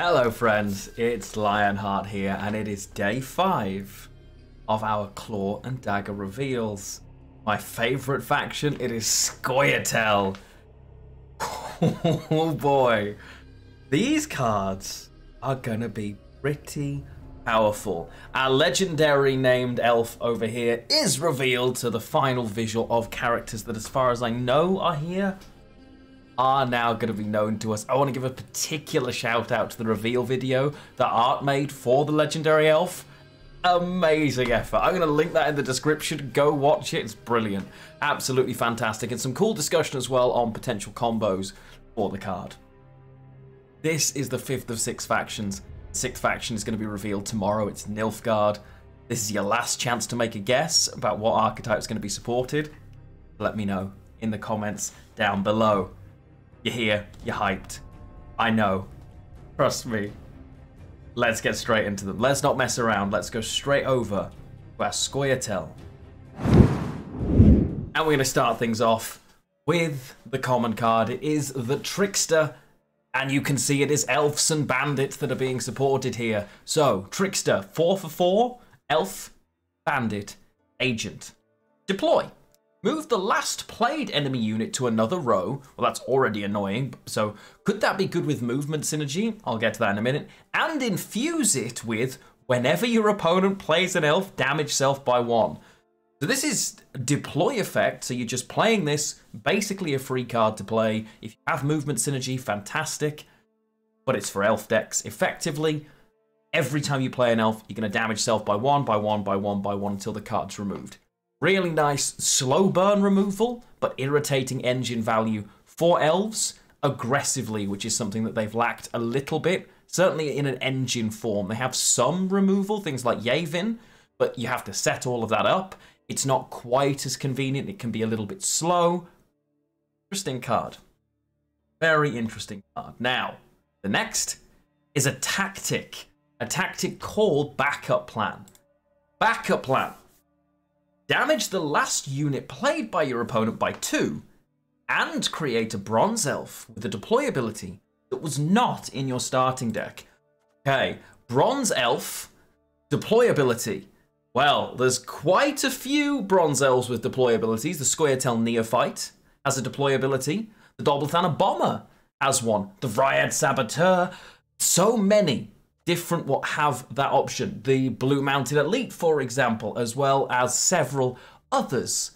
Hello friends, it's Lionheart here and it is day 5 of our Claw and Dagger reveals. My favourite faction, it is Scoia'tael. Oh boy. These cards are going to be pretty powerful. Our legendary named elf over here is revealed to the final visual of characters that, as far as I know, are here. Are now going to be known to us. I want to give a particular shout out to the reveal video that Art made for the legendary elf. Amazing effort. I'm going to link that in the description. Go watch it. It's brilliant. Absolutely fantastic. And some cool discussion as well on potential combos for the card. This is the 5th of 6 factions. The 6th faction is going to be revealed tomorrow. It's Nilfgaard. This is your last chance to make a guess about what archetype is going to be supported. Let me know in the comments down below. You're here, you're hyped. I know. Trust me. Let's get straight into them. Let's not mess around. Let's go straight over to our Scoia'tael. And we're going to start things off with the common card. It is the Trickster. And you can see it is elves and bandits that are being supported here. So, Trickster, 4/4, elf, bandit, agent. Deploy. Move the last played enemy unit to another row. Well, that's already annoying. So could that be good with movement synergy? I'll get to that in a minute. And infuse it with whenever your opponent plays an elf, damage self by 1. So this is deploy effect. So you're just playing this, basically a free card to play. If you have movement synergy, fantastic. But it's for elf decks effectively. Every time you play an elf, you're going to damage self by 1 until the card's removed. Really nice slow burn removal, but irritating engine value for elves aggressively, which is something that they've lacked a little bit, certainly in an engine form. They have some removal, things like Yavin, but you have to set all of that up. It's not quite as convenient. It can be a little bit slow. Interesting card. Very interesting card. Now, the next is a tactic called Backup Plan. Backup Plan. Damage the last unit played by your opponent by 2, and create a bronze elf with a deploy ability that was not in your starting deck. Okay, bronze elf, deploy ability. Well, there's quite a few bronze elves with deploy abilities. The Scoia'tael Neophyte has a deploy ability. The Doblethana Bomber has one. The Vryad Saboteur. So many different what have that option. The Blue Mounted Elite, for example, as well as several others.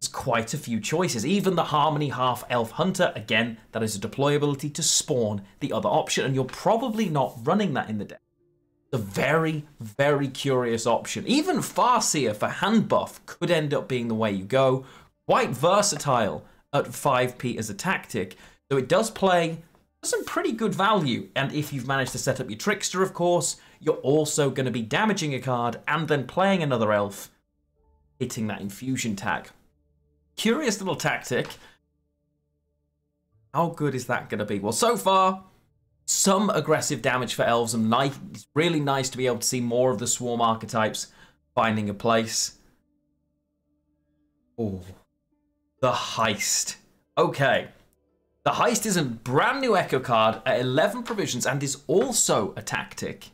There's quite a few choices. Even the Harmony Half Elf Hunter, again, that is a deployability to spawn the other option, and you're probably not running that in the deck. It's a very, very curious option. Even Farseer for hand buff could end up being the way you go. Quite versatile at 5p as a tactic, though it does play some pretty good value, and if you've managed to set up your Trickster, of course, you're also going to be damaging a card and then playing another elf, hitting that infusion tag. Curious little tactic. How good is that going to be? Well, so far, some aggressive damage for elves, and it's really nice to be able to see more of the swarm archetypes finding a place. Oh, the Heist. Okay. The Heist is a brand new Echo card at 11 provisions and is also a tactic.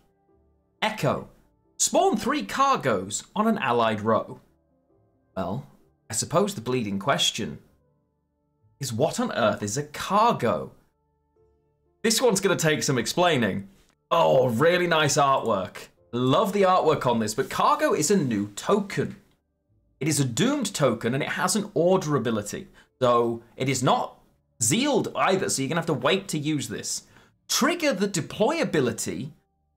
Echo. Spawn 3 cargoes on an allied row. Well, I suppose the bleeding question is what on earth is a cargo? This one's going to take some explaining. Oh, really nice artwork. Love the artwork on this, but cargo is a new token. It is a doomed token and it has an order ability, though it is not Zealed either, so you're going to have to wait to use this. Trigger the deploy ability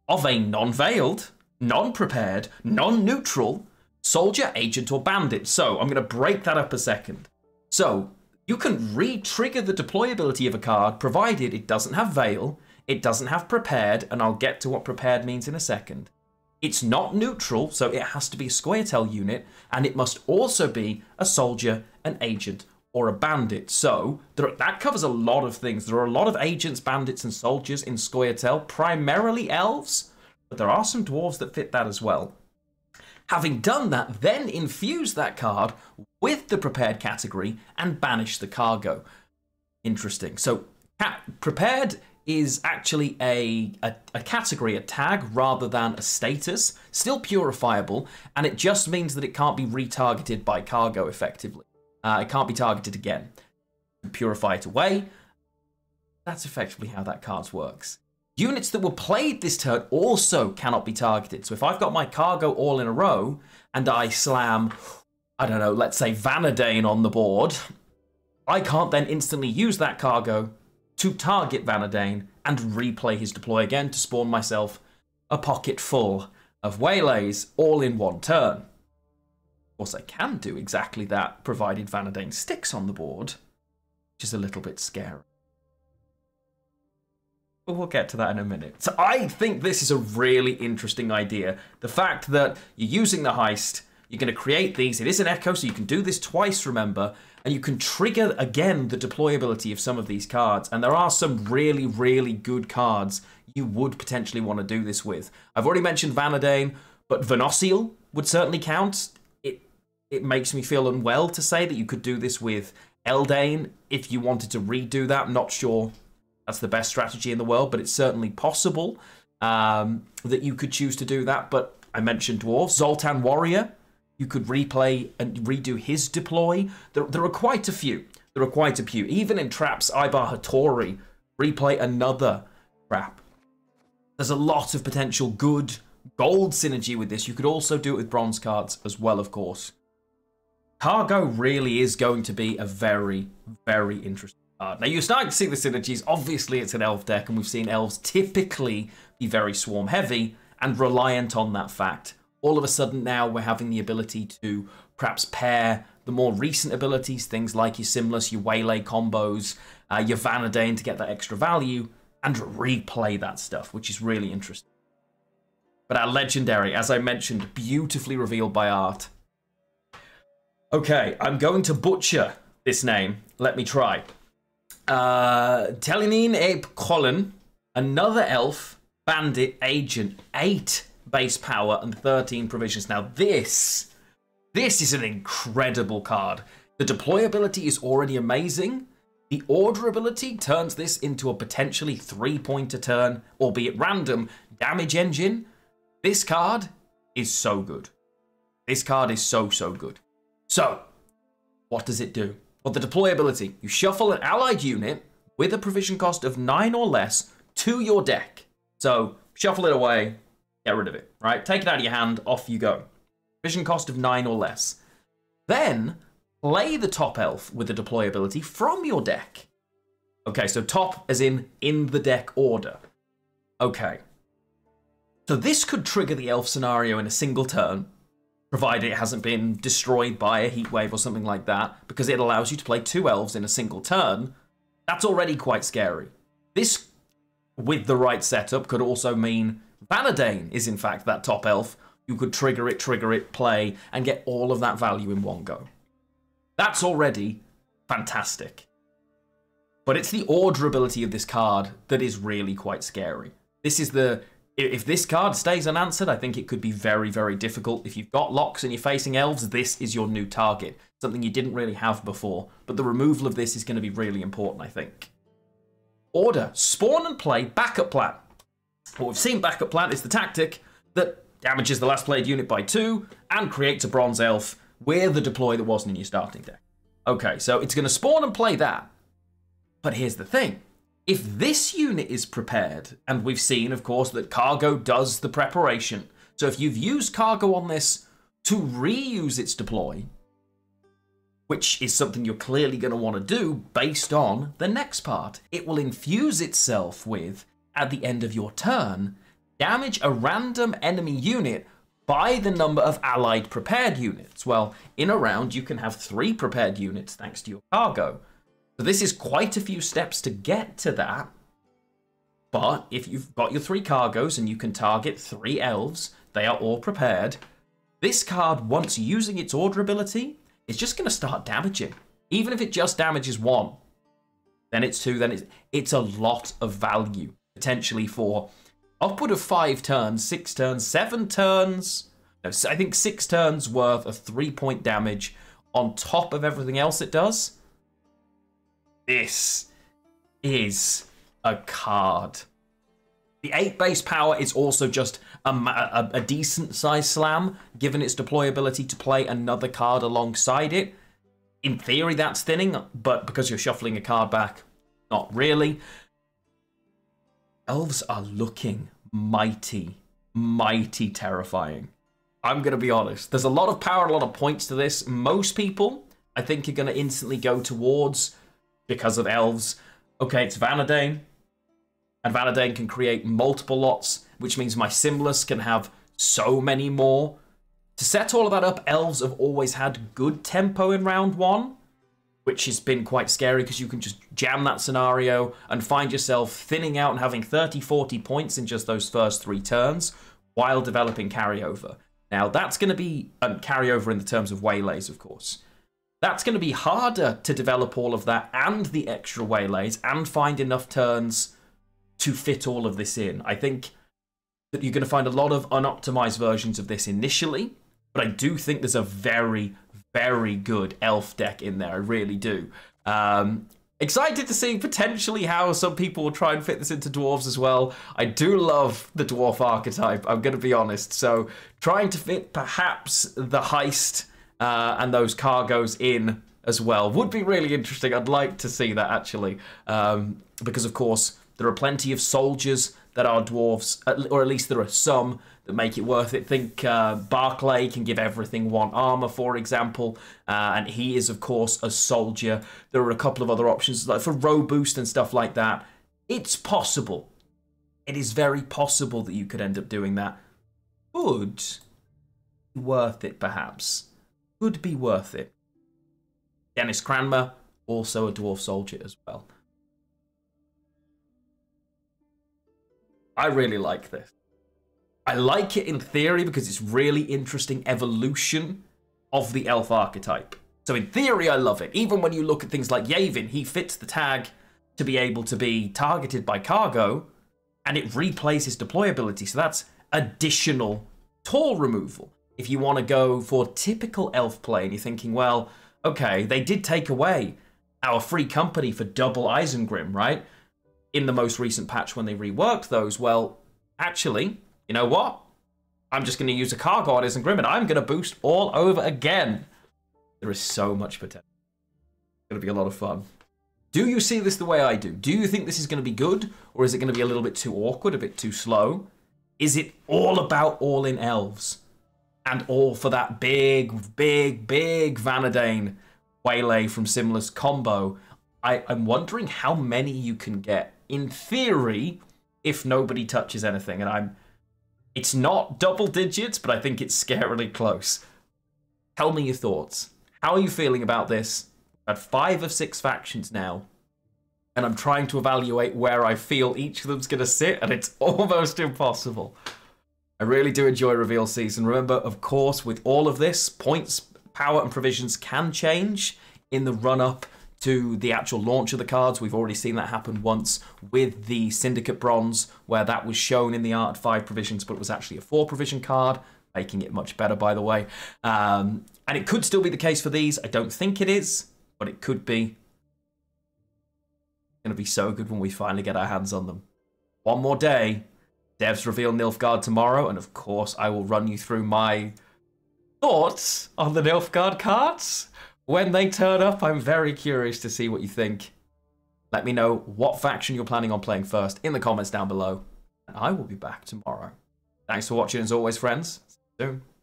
of a non-veiled, non-prepared, non-neutral soldier, agent, or bandit. So I'm going to break that up a second. So you can re-trigger the deploy ability of a card, provided it doesn't have veil, it doesn't have prepared, and I'll get to what prepared means in a second. It's not neutral, so it has to be a Scoia'tael unit, and it must also be a soldier, an agent, or a bandit. So that covers a lot of things. There are a lot of agents, bandits, and soldiers in Scoia'tael, primarily elves, but there are some dwarves that fit that as well. Having done that, then infuse that card with the prepared category and banish the cargo. Interesting. So prepared is actually a category, a tag, rather than a status. Still purifiable, and it just means that it can't be retargeted by Cargo effectively. It can't be targeted again. Purify it away. That's effectively how that card works. Units that were played this turn also cannot be targeted. So if I've got my Cargo all in a row, and I slam, I don't know, let's say Vanadain on the board, I can't then instantly use that Cargo to target Vanadain and replay his deploy again to spawn myself a pocket full of waylays all in one turn. Of course, I can do exactly that, provided Vanadain sticks on the board, which is a little bit scary. But we'll get to that in a minute. So I think this is a really interesting idea. The fact that you're using the heist, you're going to create these. It is an echo, so you can do this twice, remember. And you can trigger, again, the deployability of some of these cards. And there are some really, really good cards you would potentially want to do this with. I've already mentioned Vanadain, but Venosil would certainly count. It makes me feel unwell to say that you could do this with Eldain if you wanted to redo that. I'm not sure that's the best strategy in the world, but it's certainly possible that you could choose to do that. But I mentioned Dwarf, Zoltan Warrior. You could replay and redo his deploy. There are quite a few. Even in traps, Ibar Hattori, replay another trap. There's a lot of potential good gold synergy with this. You could also do it with bronze cards as well, of course. Cargo really is going to be a very, very interesting card. Now, you're starting to see the synergies. Obviously, it's an elf deck, and we've seen elves typically be very swarm heavy and reliant on that fact. All of a sudden now we're having the ability to perhaps pair the more recent abilities, things like your Simless, your Waylay combos, your Vanadain to get that extra value, and replay that stuff, which is really interesting. But our legendary, as I mentioned, beautifully revealed by art. Okay, I'm going to butcher this name. Let me try. Telianyn Aep Collen, another elf, bandit, agent, 8. Base power and 13 provisions. Now this is an incredible card. The deployability is already amazing. The order ability turns this into a potentially 3-pointer turn, albeit random, damage engine. This card is so good. This card is so, so good. So, what does it do? Well, the deployability. You shuffle an allied unit with a provision cost of 9 or less to your deck. So, shuffle it away. Get rid of it, right? Take it out of your hand, off you go. Vision cost of 9 or less. Then, play the top elf with the deployability from your deck. Okay, so top as in the deck order. Okay. So this could trigger the elf scenario in a single turn, provided it hasn't been destroyed by a heat wave or something like that, because it allows you to play 2 elves in a single turn. That's already quite scary. This, with the right setup, could also mean Vanadain is, in fact, that top elf. You could trigger it, play, and get all of that value in one go. That's already fantastic. But it's the order ability of this card that is really quite scary. This is the... If this card stays unanswered, I think it could be very, very difficult. If you've got locks and you're facing elves, this is your new target. Something you didn't really have before. But the removal of this is going to be really important, I think. Order. Spawn and play. Backup plan. What we've seen, Backup Plan, is the tactic that damages the last played unit by 2 and creates a bronze elf with the deploy that wasn't in your starting deck. Okay, so it's going to spawn and play that. But here's the thing. If this unit is prepared, and we've seen, of course, that Cargo does the preparation. So if you've used Cargo on this to reuse its deploy, which is something you're clearly going to want to do based on the next part, it will infuse itself with, at the end of your turn, damage a random enemy unit by the number of allied prepared units. Well, in a round, you can have 3 prepared units thanks to your Cargo. So this is quite a few steps to get to that. But if you've got your 3 Cargos and you can target 3 elves, they are all prepared. This card, once using its order ability, is just going to start damaging. Even if it just damages 1, then it's 2, then it's a lot of value. Potentially for upward of 5 turns, 6 turns, 7 turns. No, I think 6 turns worth of 3-point damage on top of everything else it does. This is a card. The 8 base power is also just a decent size slam, given its deployability to play another card alongside it. In theory, that's thinning, but because you're shuffling a card back, not really. Elves are looking mighty, mighty terrifying. I'm going to be honest. There's a lot of power, a lot of points to this. Most people, I think, are going to instantly go towards, because of elves, okay, it's Vanadain. And Vanadain can create multiple lots, which means my Symbolus can have so many more. To set all of that up, elves have always had good tempo in round one, which has been quite scary because you can just jam that scenario and find yourself thinning out and having 30, 40 points in just those first 3 turns while developing carryover. Now, that's going to be carryover in the terms of waylays, of course. That's going to be harder to develop all of that and the extra waylays and find enough turns to fit all of this in. I think that you're going to find a lot of unoptimized versions of this initially, but I do think there's a very, very good elf deck in there. I really do. Excited to see potentially how some people will try and fit this into dwarves as well. I do love the dwarf archetype, I'm going to be honest. So trying to fit perhaps the heist and those cargoes in as well would be really interesting. I'd like to see that, actually, because, of course, there are plenty of soldiers that are dwarves, or at least there are some that make it worth it. Think Barclay can give everything 1 armor, for example, and he is, of course, a soldier. There are a couple of other options, like for row boost and stuff like that. It's possible. It is very possible that you could end up doing that. Would be worth it, perhaps. Would be worth it. Dennis Cranmer, also a dwarf soldier as well. I really like this. I like it in theory because it's really interesting evolution of the elf archetype. So in theory, I love it. Even when you look at things like Yavin, he fits the tag to be able to be targeted by cargo, and it replays his deployability. So that's additional toll removal. If you want to go for typical elf play and you're thinking, well, okay, they did take away our free company for double Isengrim, right? In the most recent patch when they reworked those, well, actually, you know what? I'm just going to use a cargo on Isengrim and I'm going to boost all over again. There is so much potential. It's going to be a lot of fun. Do you see this the way I do? Do you think this is going to be good? Or is it going to be a little bit too awkward, a bit too slow? Is it all about all-in elves? And all for that big, big, big Vanadain waylay from Symbolus combo? I'm wondering how many you can get. In theory, if nobody touches anything, and it's not double digits, but I think it's scarily close. Tell me your thoughts. How are you feeling about this? I've had 5 of 6 factions now, and I'm trying to evaluate where I feel each of them's going to sit, and it's almost impossible. I really do enjoy reveal season. Remember, of course, with all of this, points, power, and provisions can change in the run-up to the actual launch of the cards. We've already seen that happen once with the Syndicate Bronze, where that was shown in the art 5 provisions, but it was actually a 4 provision card, making it much better, by the way. And it could still be the case for these. I don't think it is, but it could be. It's going to be so good when we finally get our hands on them. One more day. Devs reveal Nilfgaard tomorrow, and of course I will run you through my thoughts on the Nilfgaard cards. When they turn up, I'm very curious to see what you think. Let me know what faction you're planning on playing first in the comments down below, and I will be back tomorrow. Thanks for watching as always, friends. See you soon.